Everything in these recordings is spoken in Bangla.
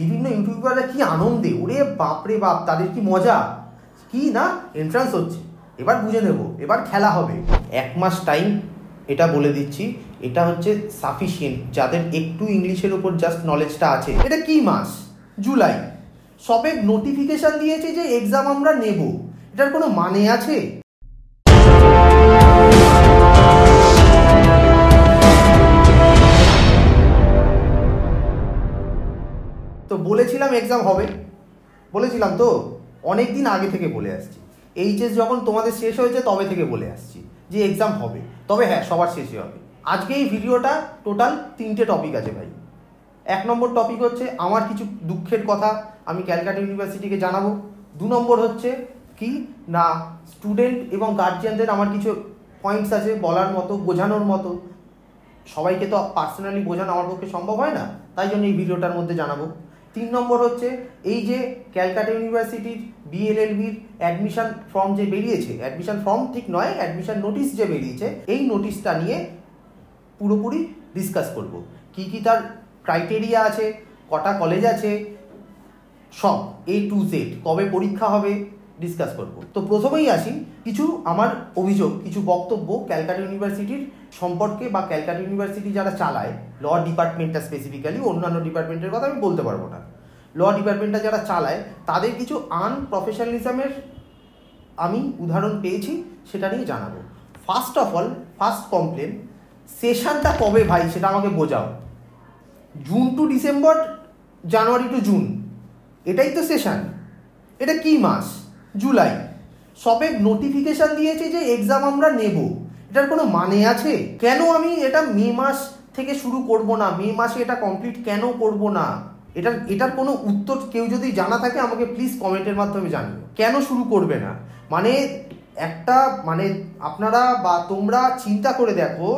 विभिन्न यूट्यूबारরা কি আনন্দে ওরে বাপরে বাপ তাদের কি মজা কি না এন্ট্রান্স হচ্ছে এবার বুঝে নেব এবার খেলা হবে এক মাস টাইম এটা বলে দিচ্ছি এটা হচ্ছে সাফিশিয়েন্ট যাদের একটু ইংলিশের উপর জাস্ট নলেজটা আছে এটা কি মাস জুলাই সবে নোটিফিকেশন দিয়েছে যে एग्जाम আমরা নেব এটার কোনো মানে আছে तो एग्जाम होबे तो अनेक दिन आगे थेके बोले आसछि এইচএস যখন তোমাদের শেষ হয়েছে তবে থেকে বলে আসছি যে एग्जाम হবে তবে হ্যাঁ সবার শেষে হবে আজকে এই ভিডিওটা টোটাল তিনটে টপিক আছে ভাই এক নম্বর টপিক হচ্ছে আমার কিছু দুঃখের কথা আমি ক্যালকাটা ইউনিভার্সিটিকে জানাবো দু নম্বর হচ্ছে কি না স্টুডেন্ট এবং গার্জিয়ানদের আমার কিছু পয়েন্টস আছে বলার মতো বোঝানোর মতো সবাইকে তো পার্সোনালি বোঝানো আমার পক্ষে সম্ভব হয় না তাই জন্য এই ভিডিওটার মধ্যে জানাবো तीन नम्बर होच्छे ক্যালকাটা ইউনিভার্সিটির বিএলএলবি एडमिशन फर्म जो बेरिएছে एडमिशन फर्म ठीक नय एडमिशन नोटिस जो बेरिएছে এই নোটিশটা নিয়ে পুরোপুরি ডিসকাস করব কি কি তার ক্রাইটেরিয়া আছে কটা কলেজ আছে সব A to Z কবে পরীক্ষা হবে ডিসকাস করব তো প্রথমেই আসি কিছু আমার অভিযোগ কিছু বক্তব্য ক্যালকাটা ইউনিভার্সিটির সম্পর্কে বা ক্যালকাটা ইউনিভার্সিটি যারা চালায় ল ডিপার্টমেন্টটা স্পেসিফিক্যালি অন্যান্য ডিপার্টমেন্টের কথা আমি বলতে পারবো না ল ডিপার্টমেন্টটা যারা চালায় তাদের কিছু আনপ্রফেশনালিজমের আমি উদাহরণ পেয়েছি সেটা নিয়ে জানাবো first of all first complain সেশনটা কবে ভাই সেটা আমাকে বোঝাও June to December January to June এটাই তো সেশন এটা কি মাস जुलाई सबे नोटिफिकेशन दिए जे एग्जाम आमरा नेब एटार कोनो माने आछे केनो आमी एटा मे मास थेके शुरू करबो ना मे मासे एटा कमप्लीट केनो करबो ना एटार एटार कोनो उत्तर केउ जोदि जाना थाके आमाके प्लिज कमेंटेर माध्यमे जानियो केनो शुरू करबे ना माने एकटा माने आपनारा बा तोमरा चिंता करे देखो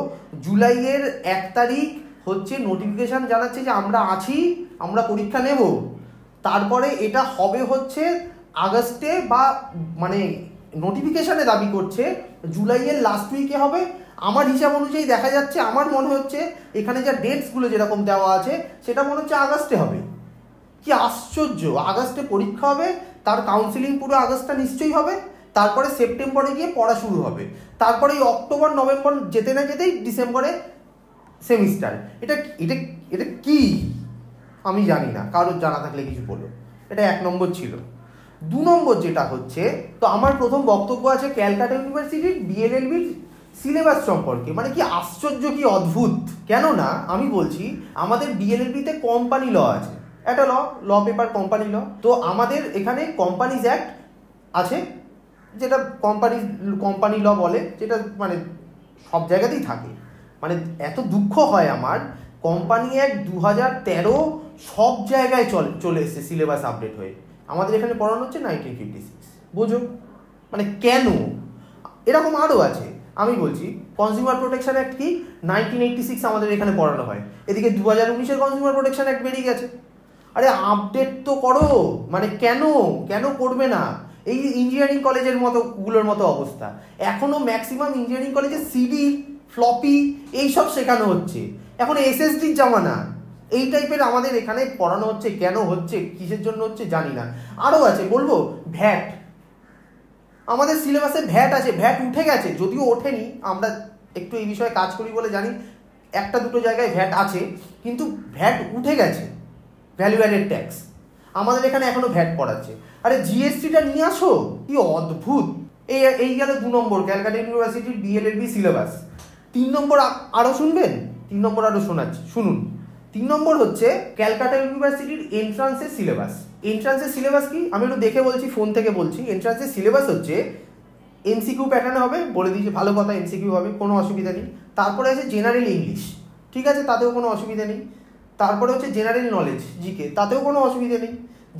जुलाइएर 1 तारीख होच्छे नोटिफिकेशन जानाच्छे जे आमरा आछि आमरा परीक्षा नेब तारपरे एटा होबे होच्छे আগস্টে বা মানে নোটিফিকেশনে দাবি করছে জুলাইয়ের লাস্ট উইকে হবে আমার হিসাব অনুযায়ী দেখা যাচ্ছে আমার মনে হচ্ছে এখানে যে ডেটসগুলো যেরকম দেওয়া আছে সেটা মনে হচ্ছে আগস্টে হবে কি আশ্চর্য আগস্টে পরীক্ষা হবে তার কাউন্সেলিং পুরো আগস্টটা নিশ্চয়ই হবে তারপরে সেপ্টেম্বরে গিয়ে পড়া শুরু হবে তারপরে এই অক্টোবর নভেম্বর যেতে না যেতেই ডিসেম্বরে সেমিস্টার এটা এটা এটা কি আমি জানি না কারোর জানা থাকলে কিছু বলো এটা এক নম্বর ছিল दो नम्बर जेटा हे तो आमार प्रथम बक्तव्य आछे ক্যালকাটা ইউনিভার্সিটির বিএলএলবির সিলেবাস सम्पर्के माने कि आश्चर्य कि अद्भुत क्यों ना आमी बोलछी आमादेर বিএলএলবিতে কোম্পানি ল आछे एटा ल ल पेपर कोम्पानी ल तो आमादेर एखाने কোম্পানিজ অ্যাক্ট आछे जेटा कोम्पानी कोम्पानी ल बोले जेटा माने सब जायगातेई थाके माने एत दुख हय आमार কোম্পানি অ্যাক্ট 2013 सब जायगाय चले एसेछे सिलेबास आपडेट हये আমাদের এখানে পড়ানো হচ্ছে 1956 বুঝো মানে কেন এরকম আরো আছে আমি বলছি কনজিউমার প্রোটেকশন অ্যাক্ট কি 1986 আমাদের এখানে পড়ানো হয় এদিকে 2019 এর কনজিউমার প্রোটেকশন অ্যাক্ট বেরিয়ে গেছে আরে আপডেট তো করো মানে কেন কেন করবে না এই ইঞ্জিনিয়ারিং কলেজের মতো গুলোর মতো অবস্থা এখনো ম্যাক্সিমাম ইঞ্জিনিয়ারিং কলেজে সিডি ফ্লপি এই সব শেখানো হচ্ছে এখন এসএসডি জামানা এই টাইপের আমাদের এখানে পড়ানো হচ্ছে কেন হচ্ছে কিসের জন্য হচ্ছে জানি না আরও আছে বলবো ভ্যাট আমাদের সিলেবাসে ভ্যাট আছে ভ্যাট উঠে গেছে যদিও ওঠেনি আমরা একটু এই বিষয়ে কাজ করি বলে জানি একটা দুটো জায়গায় ভ্যাট আছে কিন্তু ভ্যাট উঠে গেছে ভ্যালু অ্যাডেড ট্যাক্স আমাদের এখানে এখনও ভ্যাট পড়াচ্ছে আরে জিএসটিটা নিয়ে আসো কি অদ্ভুত এই এই গেল দু নম্বর ক্যালকাটা ইউনিভার্সিটির বিএলএলবি সিলেবাস তিন নম্বর আরও শুনবেন তিন নম্বর আরও শোনাচ্ছি শুনুন तीन नम्बर होच्छे ক্যালকাটা ইউনিভার্সিটির এন্ট্রান্সের সিলেবাস এন্ট্রান্সের সিলেবাস কি আমি একটু দেখে বলছি ফোন থেকে বলছি এন্ট্রান্সের সিলেবাস হচ্ছে এমসিকিউ প্যাটার্নে হবে বলে দিয়েছি ভালো কথা এমসিকিউ হবে কোনো অসুবিধা নেই তারপরে আছে জেনারেল ইংলিশ ঠিক আছে তাতেও কোনো অসুবিধা নেই তারপরে হচ্ছে জেনারেল নলেজ জিকে তাতেও কোনো অসুবিধা নেই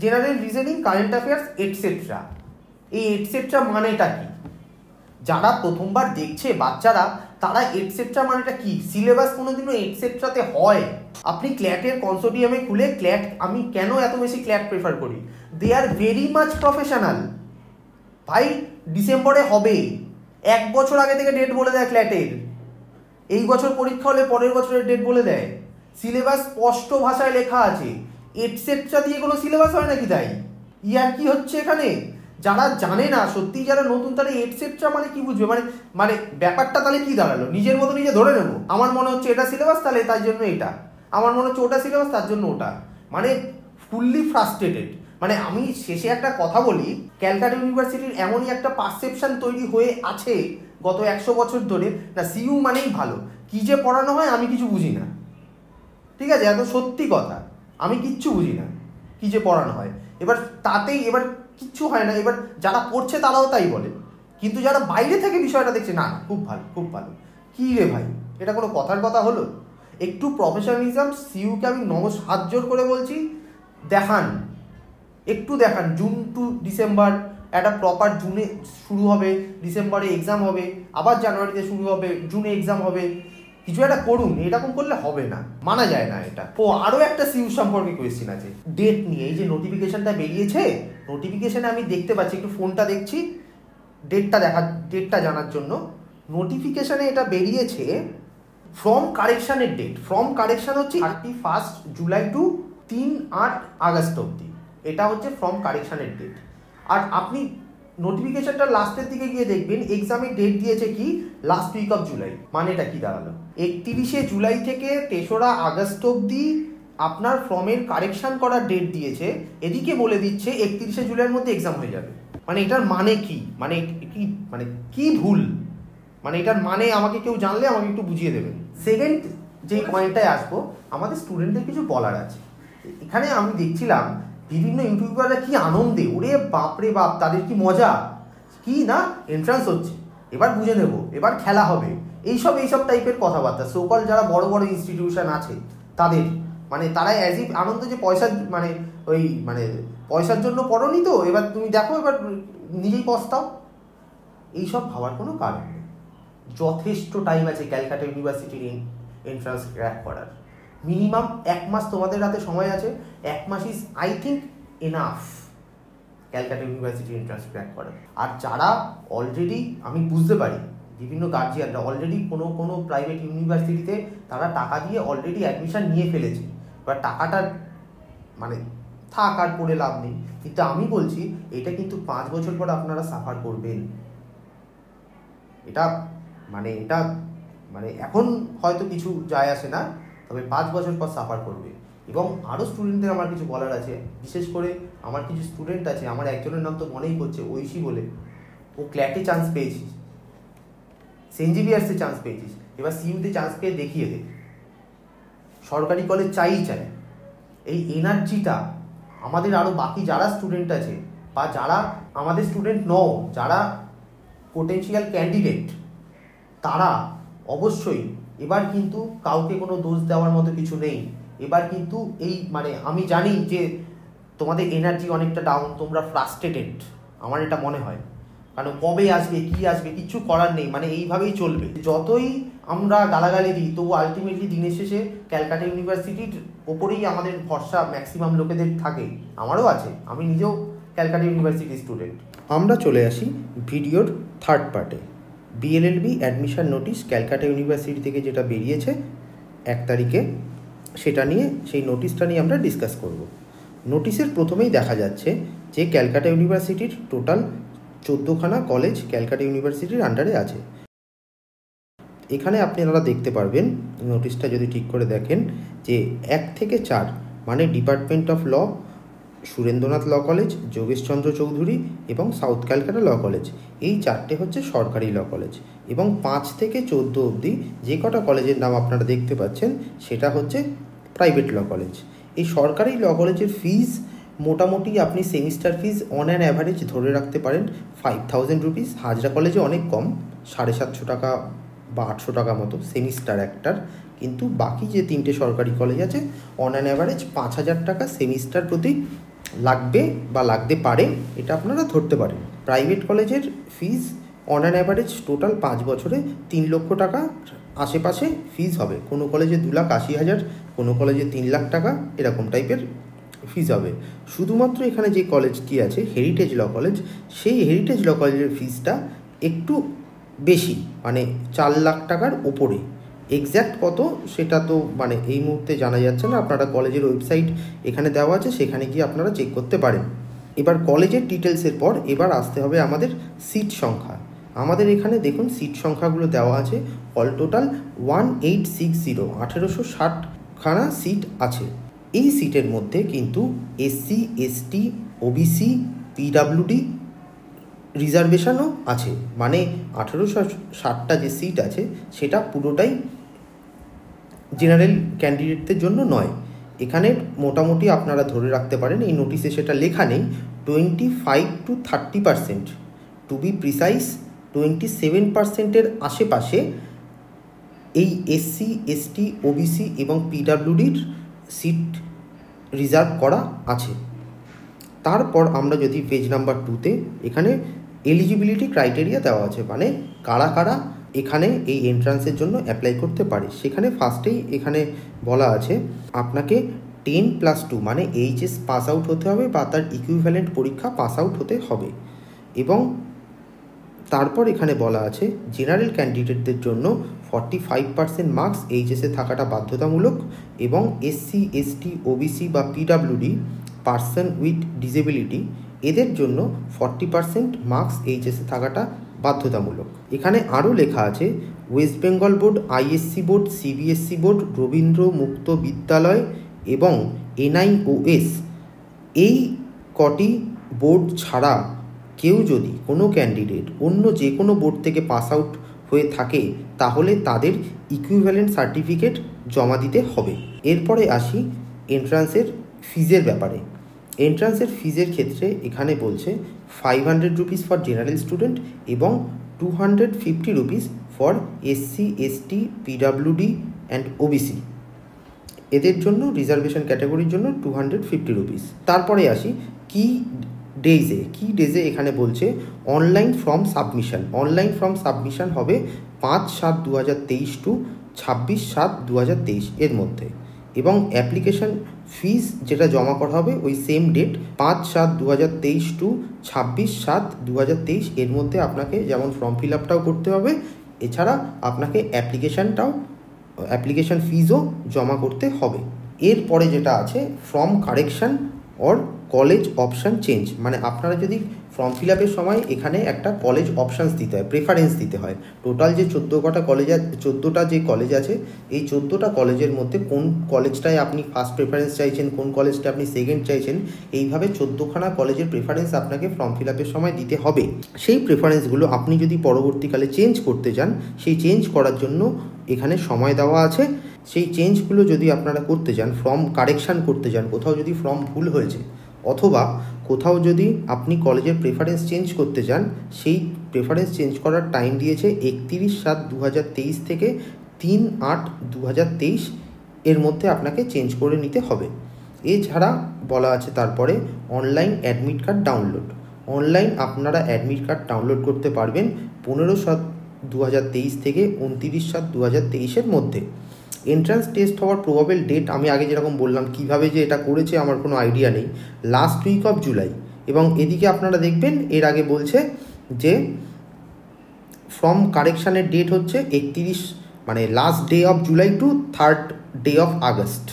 general reasoning current affairs etcetera এই এটসেট্রা মানেটা কি যারা প্রথমবার দেখছে বাচ্চারা তারা এটসেট্রা মানেটা কি সিলেবাস কোনোদিনও এটসেট্রাতে হয় আপনি ক্ল্যাটের কনসোর্টিয়ামে খুলে ক্ল্যাট আমি কেন এত বেশি ক্ল্যাট প্রেফার করি they are very much professional ভাই ডিসেম্বরে হবে এক বছর আগে থেকে ডেট বলে দেয় ক্ল্যাটের এই বছর পরীক্ষা হলে পরের বছরের ডেট বলে দেয় সিলেবাস স্পষ্ট ভাষায় লেখা আছে एटसेट्रा दिए को सिलेबास है ना कि तई यार कि हेखने যারা জানে না সত্যি যারা নতুন তারা এটসেট্রা মানে কি বুঝবে মানে মানে ব্যাপারটা তাহলে কি দাঁড়ালো নিজের মতো নিজে ধরে নেব আমার মনে হচ্ছে এটা সিলেবাস তাহলে তার জন্য এটা আমার মনে হচ্ছে ওটা সিলেবাস তার জন্য ওটা মানে ফুললি ফ্রাস্ট্রেটেড মানে আমি শেষে একটা কথা বলি ক্যালকাটা ইউনিভার্সিটির এমনই একটা পারসেপশন তৈরি হয়ে আছে গত 100 বছর ধরে না সিইউ মানেই ভালো কি যে পড়ানো হয় আমি কিছু বুঝি না ঠিক আছে এত সত্যি কথা আমি কিচ্ছু বুঝি না কি যে পড়ানো হয় এবার তাতেই এবার किच्छू है ना एबार जरा पढ़े ताराओ ताई बोले किन्तु जरा बाइरे थेके विषयटा देखे ना खूब भालो कि रे भाई एटा कोनो कथार कथा हलो एकटू प्रफेशनलिज्म सीयू के आमी नमस हाथ जोड़ करे बोलछी देखान एकटू देखान जून टू डिसेम्बर एटा प्रपार जूने शुरू होबे डिसेम्बरे एग्जाम होबे आबार जानुआरिते शुरू होबे जूने एग्जाम होबे किछु एटा करुन एरकम करले होबे ना माना जाय ना एटा ओ आरो एकटा सीयू सम्पर्के क्वेश्चन आछे डेट निये एई जे नोटिफिकेशनटा बेरियेछे नोटिफिकेशन आमी देखते पाচ্ছি একটু ফোনটা দেখছি डेटটা জানার জন্য নোটিফিকেশনে এটা বেরিয়েছে ফ্রম কারেকশনের ডেট ফ্রম কারেকশন হচ্ছে 31 জুলাই টু 3-8 আগস্ট অবধি এটা হচ্ছে ফ্রম কারেকশনের ডেট আর আপনি নোটিফিকেশনটা লাস্টের দিকে গিয়ে দেখবেন এক্সামের ডেট দিয়েছে কি লাস্ট উইক অফ জুলাই মানে এটা কি দাঁড়ালো 31 জুলাই থেকে 3 আগস্ট অবধি আপনার ফর্মের কারেকশন করার ডেট দিয়েছে এদিকে বলে দিচ্ছে 31 জুলাইয়ের মধ্যে एग्जाम হয়ে যাবে মানে এটার মানে কি মানে কি ভুল মানে এটার মানে আমাকে কেউ জানলে আমাকে একটু বুঝিয়ে দেবেন সেকেন্ড যে পয়েন্টটায় আসবো আমাদের স্টুডেন্টদের কিছু বলার আছে এখানে আমি দেখছিলাম বিভিন্ন ইউটিউবাররা কি আনন্দে ওরে বাপ রে বাপ তাদের কি মজা কি না এন্ট্রান্স হচ্ছে এবার বুঝে দেব এবার খেলা হবে এই সব টাইপের কথাবার্তা সোকল যারা বড় বড় ইনস্টিটিউশন আছে তাদের মানে তারা অ্যাজ ইফ আনন্দ যে পয়সা মানে ওই মানে পয়সার জন্য পড়নি তো এবার তুমি দেখো এবার নিজেই পস্তাও এইসব ভাবার কোনো কারণ নেই যথেষ্ট টাইম আছে ক্যালকাটা ইউনিভার্সিটির এন্ট্রান্স ক্র্যাক করার মিনিমাম এক মাস তোমাদের হাতে সময় আছে এক মাস is I think enough Calcutta ইউনিভার্সিটির এন্ট্রান্স ক্র্যাক করার আর যারা অলরেডি আমি বুঝতে পারি বিভিন্ন গার্জিয়ানরা অলরেডি কোনো প্রাইভেট ইউনিভার্সিটিতে তারা টাকা দিয়ে অলরেডি অ্যাডমিশন নিয়ে ফেলেছে বা টাকাটা মানে থাক আর পড়ে লাভ নেই কিন্তু আমি বলছি এটা কিন্তু 5 বছর পর আপনারা সাফার করবেন এটা মানে এখন হয়তো কিছু যায় আসে না তবে 5 বছর পর সাফার করবে এবং আরও স্টুডেন্টদের আমার কিছু বলার আছে বিশেষ করে আমার কিছু স্টুডেন্ট আছে আমার একজনের নাম তো মনেই পড়ছে ঐশী বলে ও ক্ল্যাটে চান্স পেয়েছে सेंजिबियर से चान्स पे एबार सीयूते चान्स पे देखिए दे सरकारी कलेज चाहिए चाहिए एनार्जिटा हमारे और बाकी जरा स्टूडेंट आछे बा जरा स्टूडेंट नौ जरा पोटेंशियल कैंडिडेट तारा अवश्य एबार किन्तु काउके कोनो दोष देवार मतो किछु नहीं एबार किन्तु माने आमी जानी जे तुम्हारे एनार्जी अनेकटा डाउन तोमरा फ्रास्ट्रेटेड आमार एटा मने हय কারণ কবে আসবে কি আসবে কিছু করার নেই মানে এইভাবেই চলবে যতই আমরা গালাগালি দিই তবু আলটিমেটলি দিনের শেষে ক্যালকাটা ইউনিভার্সিটির ওপরেই আমাদের ভরসা ম্যাক্সিমাম লোকেদের থাকে আমারও আছে আমি নিজেও ক্যালকাটা ইউনিভার্সিটির স্টুডেন্ট আমরা চলে আসি ভিডিওর থার্ড পার্টে BLLB admission notice Calcutta university থেকে যেটা বেরিয়েছে 1 তারিখে সেটা নিয়ে সেই নোটিশটা নিয়ে আমরা ডিসকাস করব নোটিশের প্রথমেই দেখা যাচ্ছে যে ক্যালকাটা ইউনিভার্সিটির টোটাল 14 খানা কলেজ ক্যালকাটা ইউনিভার্সিটির আন্ডারে আছে এখানে আপনারা দেখতে পারবেন নোটিশটা যদি ঠিক করে দেখেন যে 1 থেকে 4 মানে department of law Surendranath law college Jogesh Chandra Chaudhuri এবং সাউথ ক্যালকাটা ল কলেজ এই 4টে হচ্ছে সরকারি ল কলেজ এবং 5 থেকে 14 অবধি যে কটা কলেজের নাম আপনারা দেখতে পাচ্ছেন সেটা হচ্ছে প্রাইভেট ল কলেজ এই সরকারি ল কলেজের ফিজ মোটামুটি আপনি semester fees on an average ধরে রাখতে পারেন 5000 রুপিস হাজরা কলেজে অনেক কম 750 টাকা বা 800 টাকা মতো সেমিস্টার একটার কিন্তু বাকি যে 3টে সরকারি কলেজ আছে অন অ্যান অ্যাভারেজ 5000 টাকা সেমিস্টার প্রতি লাগবে বা লাগতে পারে এটা আপনারা ধরতে পারেন প্রাইভেট কলেজের fees on an average total 5 বছরে 3 লক্ষ টাকা আশেপাশে ফিজ হবে কোনো কলেজে 2,80,000 কোনো কলেজে 3 লাখ টাকা এরকম টাইপের ফিজ হবে শুধুমাত্র এখানে যে কলেজটি আছে হেরিটেজ ল কলেজ সেই হেরিটেজ ল কলেজের ফিজটা একটু বেশি মানে 4 লাখ টাকার উপরে এক্স্যাক্ট কত সেটা তো মানে এই মুহূর্তে জানা যাচ্ছে না। আপনারা কলেজের ওয়েবসাইট এখানে দেওয়া আছে, সেখানে গিয়ে আপনারা চেক করতে পারেন। এবার কলেজের ডিটেলসের পর এবার আসতে হবে আমাদের সিট সংখ্যা। আমাদের এখানে দেখুন সিট সংখ্যাগুলো দেওয়া আছে, অল টোটাল 1860 1860 সিট আছে। এই সিটের মধ্যে কিন্তু এসসি এসটি ওবিসি পিডাব্লিউডি রিজার্ভেশনও আছে, মানে 1860 যে সিট আছে সেটা পুরোটাই জেনারেল ক্যান্ডিডেটদের জন্য নয়। এখানে মোটামুটি আপনারা ধরে রাখতে পারেন, এই নোটিশে সেটা লেখা নেই, 25 to 30%, টু বি প্রিসাইজ 27%-এর আশেপাশে এই এসসি এসটি ওবিসি এবং পিডাব্লিউডির সিট রিজার্ভ করা আছে। তারপর আমরা যদি পেজ নাম্বার 2-তে এখানে এলিজিবিলিটি ক্রাইটেরিয়া দেওয়া আছে, মানে কারা কারা এখানে এই এন্ট্রান্সের জন্য অ্যাপ্লাই করতে পারে। সেখানে ফার্স্টেই এখানে বলা আছে আপনাকে 10+2 মানে এইচএস পাস আউট হতে হবে বা তার ইকুইভ্যালেন্ট পরীক্ষা পাস আউট হতে হবে। এবং তারপর এখানে বলা আছে জেনারেল ক্যান্ডিডেটদের জন্য 45% মার্কস এইচএসে থাকাটা বাধ্যতামূলক, এবং এসসি এসটি ওবিসি বা পিডাব্লিউডি পার্সন উইথ ডিসেবিলিটি এদের জন্য 40% মার্কস এইচএসে থাকাটা বাধ্যতামূলক। এখানে আরও লেখা আছে West Bengal board, ISC board, CBSE board, Rabindra Mukta Vidyalaya এবং এনআইওএস, এই কটি বোর্ড ছাড়া কেউ যদি কোনো ক্যান্ডিডেট অন্য যে কোনো বোর্ড থেকে পাস আউট হয়ে থাকে তাহলে তাদের ইকুইভ্যালেন্ট সার্টিফিকেট জমা দিতে হবে। এরপরে আসি এন্ট্রান্সের ফিজের ব্যাপারে। এন্ট্রান্সের ফিজের ক্ষেত্রে এখানে বলছে 500 রুপিস ফর জেনারেল স্টুডেন্ট এবং 250 rupees for SC ST PWD and OBC, এদের জন্য রিজার্ভেশন ক্যাটাগরির জন্য 250 রুপিস। তারপরে আসি কি ডেজে এখানে বলছে online form submission. Online form submission হবে 5/7/2023 টু 26/7/2023 এর মধ্যে, এবং অ্যাপ্লিকেশন ফিজ যেটা জমা করা হবে ওই সেম ডেট 5/7/2023 টু 26/7/2023 এর মধ্যে। আপনাকে যেমন ফর্ম ফিল আপটাও করতে হবে, এছাড়া আপনাকে অ্যাপ্লিকেশন ফিজও জমা করতে হবে। এরপরে যেটা আছে form correction or college option change, মানে আপনারা যদি ফর্ম ফিল আপের সময় এখানে একটা কলেজ অপশানস দিতে হয়, প্রেফারেন্স দিতে হয়। টোটাল যে 14টা যে কলেজ আছে এই 14টা কলেজের মধ্যে কোন কলেজটায় আপনি ফার্স্ট প্রেফারেন্স চাইছেন, কোন কলেজটা আপনি সেকেন্ড চাইছেন, এইভাবে 14খানা কলেজের প্রেফারেন্স আপনাকে ফর্ম ফিল আপের সময় দিতে হবে। সেই প্রেফারেন্সগুলো আপনি যদি পরবর্তীকালে চেঞ্জ করতে চান, সেই চেঞ্জ করার জন্য এখানে সময় দেওয়া আছে। সেই চেঞ্জগুলো যদি আপনারা করতে চান, ফর্ম কারেকশান করতে চান, কোথাও যদি ফর্ম ভুল হয়েছে অথবা কোথাও যদি আপনি কলেজের প্রেফারেন্স চেঞ্জ করতে চান, সেই প্রেফারেন্স চেঞ্জ করার টাইম দিয়েছে 31/7/2023 থেকে 3/8/2023 এর মধ্যে আপনাকে চেঞ্জ করে নিতে হবে। এছাড়া বলা আছে তারপরে online admit card download. Online আপনারা অ্যাডমিট কার্ড ডাউনলোড করতে পারবেন 15/7/2023 থেকে 29/7/2023 মধ্যে। এন্ট্রান্স টেস্ট হওয়ার প্রবাবেল ডেট আমি আগে যেরকম বললাম, কিভাবে যে এটা করেছে আমার কোনো আইডিয়া নেই, লাস্ট উইক অফ জুলাই। এবং এদিকে আপনারা দেখবেন এর আগে বলছে যে ফর্ম কারেকশানের ডেট হচ্ছে last day of July to 3rd day of August।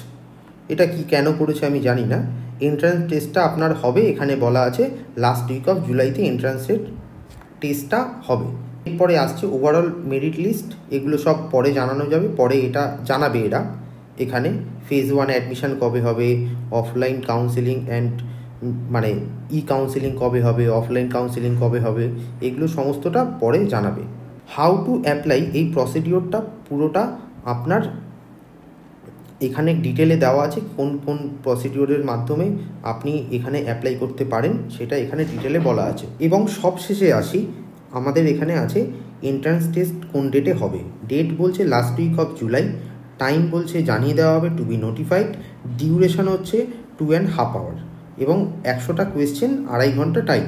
এটা কি কেন করেছে আমি জানি না। এন্ট্রান্স টেস্টটা আপনার হবে, এখানে বলা আছে লাস্ট উইক অফ জুলাইতে এন্ট্রান্সের টেস্টটা হবে। এরপরে আসছে ওভারঅল মেরিট লিস্ট, এগুলো সব পরে জানানো যাবে, পরে এটা জানাবে এরা। এখানে phase 1 অ্যাডমিশান কবে হবে, অফলাইন কাউন্সেলিং অ্যান্ড মানে ই কাউন্সেলিং কবে হবে, অফলাইন কাউন্সেলিং কবে হবে, এগুলো সমস্তটা পরে জানাবে। হাউ টু অ্যাপ্লাই এই প্রসিডিওরটা পুরোটা আপনার এখানে ডিটেলে দেওয়া আছে, কোন কোন প্রসিডিওরের মাধ্যমে আপনি এখানে অ্যাপ্লাই করতে পারেন সেটা এখানে ডিটেলে বলা আছে। এবং সবশেষে আসি আমাদের এখানে আছে এন্ট্রান্স টেস্ট কোন ডেটে হবে। ডেট বলছে last week of July, time বলছে জানিয়ে দেওয়া হবে, টু বি নোটিফাইড। ডিউরেশন হচ্ছে 2.5 hours এবং 100টা কোয়েশ্চেন, 2.5 ঘন্টা টাইম।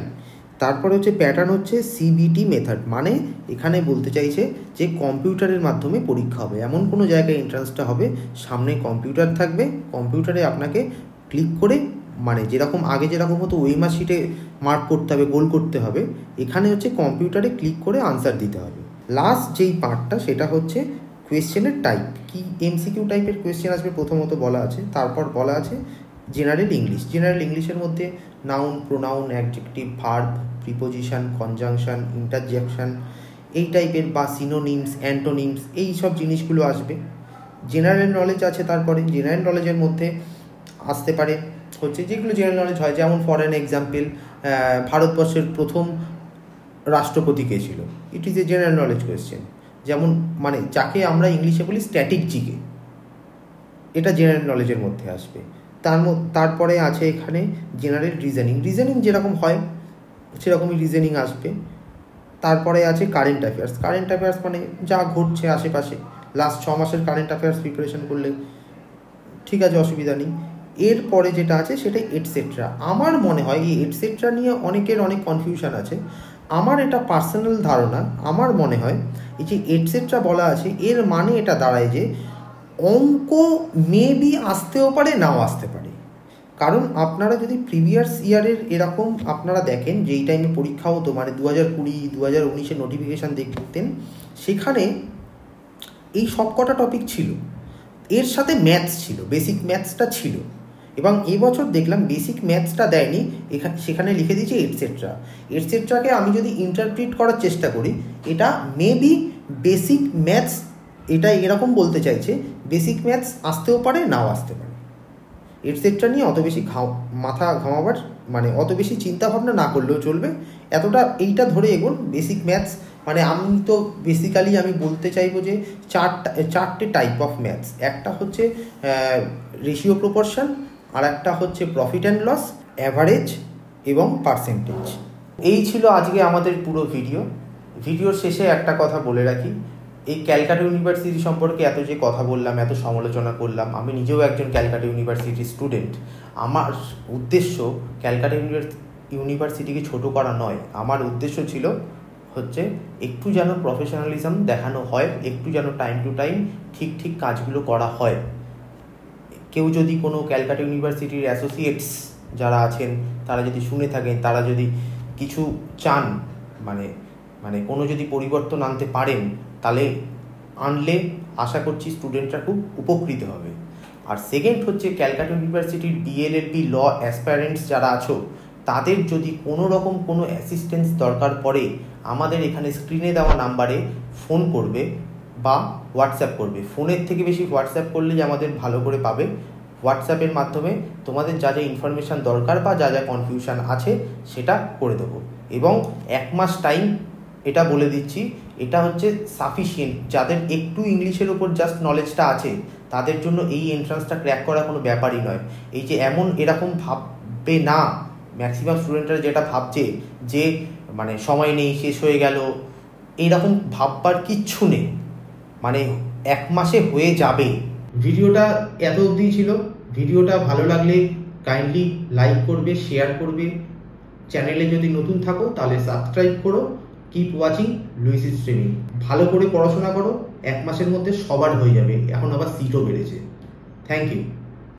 তারপরে হচ্ছে প্যাটার্ন হচ্ছে সিবিটি মেথড, মানে এখানে বলতে চাইছে যে কম্পিউটারের মাধ্যমে পরীক্ষা হবে। এমন কোনো জায়গায় এন্ট্রান্সটা হবে, সামনে কম্পিউটার থাকবে, কম্পিউটারে আপনাকে ক্লিক করে মানে যেরকম আগে যেরকম হতো ওই মার্কশিটে মার্ক করতে হবে, গোল করতে হবে, এখানে হচ্ছে কম্পিউটারে ক্লিক করে আনসার দিতে হবে। লাস্ট যেই পার্টটা সেটা হচ্ছে কোয়েশ্চেনের টাইপ কি এমসিকিউ টাইপের কোয়েশ্চেন আসবে প্রথমত বলা আছে, তারপর বলা আছে জেনারেল ইংলিশ। জেনারেল ইংলিশের মধ্যে noun, pronoun, adjective, verb, preposition, conjunction, interjection এই টাইপের বা সিনোনিমস, অ্যান্টোনিমস এই সব জিনিসগুলো আসবে। জেনারেল নলেজ আছে, তারপরে জেনারেল নলেজের মধ্যে আসতে পারে হচ্ছে যেগুলো জেনারেল নলেজ হয়, যেমন ফর অ্যান এক্সাম্পল ভারতবর্ষের প্রথম রাষ্ট্রপতি কে ছিল, it is a general knowledge question. যেমন মানে যাকে আমরা ইংলিশে বলি স্ট্যাটিক জিকে, এটা জেনারেল নলেজের মধ্যে আসবে। তারপরে আছে এখানে জেনারেল রিজনিং, রিজনিং যেরকম হয় সেরকমই রিজনিং আসবে। তারপরে আছে কারেন্ট অ্যাফেয়ার্স, কারেন্ট অ্যাফেয়ার্স মানে যা ঘটছে আশেপাশে, লাস্ট 6 মাসের কারেন্ট অ্যাফেয়ার্স প্রিপারেশন করলে ঠিক আছে, অসুবিধা নেই। এরপরে যেটা আছে সেটা এটসেট্রা। আমার মনে হয় এই এটসেট্রা নিয়ে অনেকের অনেক কনফিউশন আছে, আমার এটা পার্সোনাল ধারণা। আমার মনে হয় এই যে এটসেট্রা বলা আছে এর মানে এটা দাঁড়ায় যে অঙ্ক মেবি আসতেও পারে, নাও আসতে পারে। কারণ আপনারা যদি প্রিভিয়াস ইয়ারের এরকম আপনারা দেখেন যেই টাইমে পরীক্ষা হতো, মানে 2020-2019 নোটিফিকেশান দেখতেন, সেখানে এই সব কটা টপিক ছিল, এর সাথে ম্যাথস ছিল, বেসিক ম্যাথসটা ছিল। এবং এবছর দেখলাম বেসিক ম্যাথসটা দেয়নি, এখানে সেখানে লিখে দিয়েছে এটসেট্রা। এটসেট্রাকে আমি যদি ইন্টারপ্রিট করার চেষ্টা করি, এটা মেবি বেসিক ম্যাথস, এটা এরকম বলতে চাইছে বেসিক ম্যাথস আসতেও পারে, নাও আসতে পারে। এটসেট্রা নিয়ে অত বেশি মাথা ঘামাবার মানে অত বেশি চিন্তাভাবনা না করলেও চলবে, এতটা এইটা ধরে এগোন। বেসিক ম্যাথস মানে আমি তো বেসিক্যালি আমি বলতে চাইবো যে চারটে টাইপ অফ ম্যাথস, একটা হচ্ছে রেশিও প্রপোর্শন, আর একটা হচ্ছে প্রফিট অ্যান্ড লস, অ্যাভারেজ এবং পার্সেন্টেজ। এই ছিল আজকে আমাদের পুরো ভিডিও। ভিডিওর শেষে একটা কথা বলে রাখি, এই ক্যালকাটা ইউনিভার্সিটি সম্পর্কে এত যে কথা বললাম, এত সমালোচনা করলাম, আমি নিজেও একজন ক্যালকাটা ইউনিভার্সিটির স্টুডেন্ট। আমার উদ্দেশ্য ক্যালকাটা ইউনিভার্সিটিকে ছোট করা নয়, আমার উদ্দেশ্য ছিল হচ্ছে একটু যেন প্রফেশনালিজম দেখানো হয়, একটু যেন টাইম টু টাইম ঠিক ঠিক কাজগুলো করা হয়। কেউ যদি কোনো ক্যালকাটা ইউনিভার্সিটির অ্যাসোসিয়েটস যারা আছেন তারা যদি শুনে থাকেন, তারা যদি কিছু চান মানে মানে কোনো যদি পরিবর্তন আনতে পারেন, তাহলে আনলে আশা করছি স্টুডেন্টরা খুব উপকৃত হবে। আর সেকেন্ড হচ্ছে ক্যালকাটা ইউনিভার্সিটির B.A.LLB ল অ্যাসপারেন্টস যারা আছো, তাদের যদি কোনো রকম কোনো অ্যাসিস্ট্যান্স দরকার পড়ে, আমাদের এখানে স্ক্রিনে দেওয়া নাম্বারে ফোন করবে বা হোয়াটসঅ্যাপ করবে। ফোনের থেকে বেশি হোয়াটসঅ্যাপ করলেই আমাদের ভালো করে পাবে। হোয়াটসঅ্যাপের মাধ্যমে তোমাদের যা যা ইনফরমেশান দরকার বা যা যা কনফিউশান আছে সেটা করে দেবো। এবং 1 মাস টাইম এটা বলে দিচ্ছি, এটা হচ্ছে সাফিসিয়েন্ট। যাদের একটু ইংলিশের ওপর জাস্ট নলেজটা আছে তাদের জন্য এই এন্ট্রান্সটা ক্র্যাক করা কোনো ব্যাপারই নয়। এই যে এমন এরকম ভাববে না ম্যাক্সিমাম স্টুডেন্টরা, যেটা ভাবছে যে মানে সময় নেই, শেষ হয়ে গেল, এইরকম ভাববার কিচ্ছু নেই, মানে 1 মাসে হয়ে যাবে। ভিডিওটা এত অবধি ছিল। ভিডিওটা ভালো লাগলে কাইন্ডলি লাইক করবে, শেয়ার করবে। চ্যানেলে যদি নতুন থাকো তাহলে সাবস্ক্রাইব করো। কিপ ওয়াচিং লুইসিস ট্রেনিং। ভালো করে পড়াশোনা করো, 1 মাসের মধ্যে সবার হয়ে যাবে, এখন আবার সিটও বেড়েছে। Thank you.